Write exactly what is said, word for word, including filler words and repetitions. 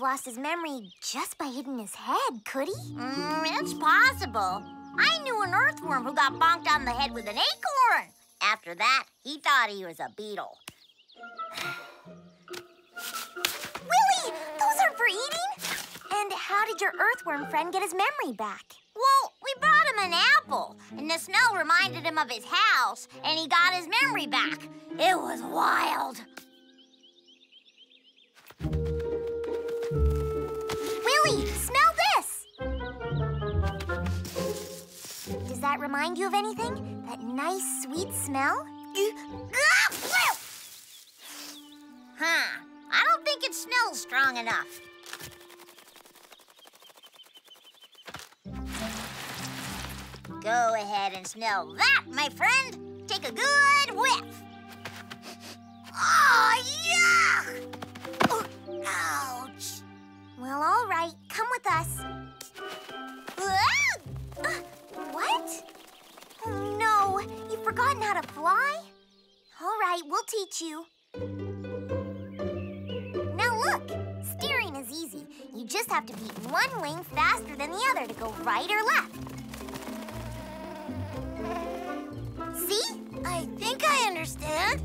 Lost his memory just by hitting his head, could he? Mm, it's possible. I knew an earthworm who got bonked on the head with an acorn. After that, he thought he was a beetle. Willy, those aren't for eating. And how did your earthworm friend get his memory back? Well, we brought him an apple, and the smell reminded him of his house, and he got his memory back. It was wild. Does that remind you of anything? That nice, sweet smell? Huh. I don't think it smells strong enough. Go ahead and smell that, my friend. Take a good whiff. Oh, yuck! Ouch! Well, all right. Come with us. What? Oh, no. You've forgotten how to fly? All right, we'll teach you. Now look, steering is easy. You just have to beat one wing faster than the other to go right or left. See? I think I understand.